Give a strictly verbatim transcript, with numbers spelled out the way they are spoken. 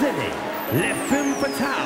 presenting Le Femme Pataos.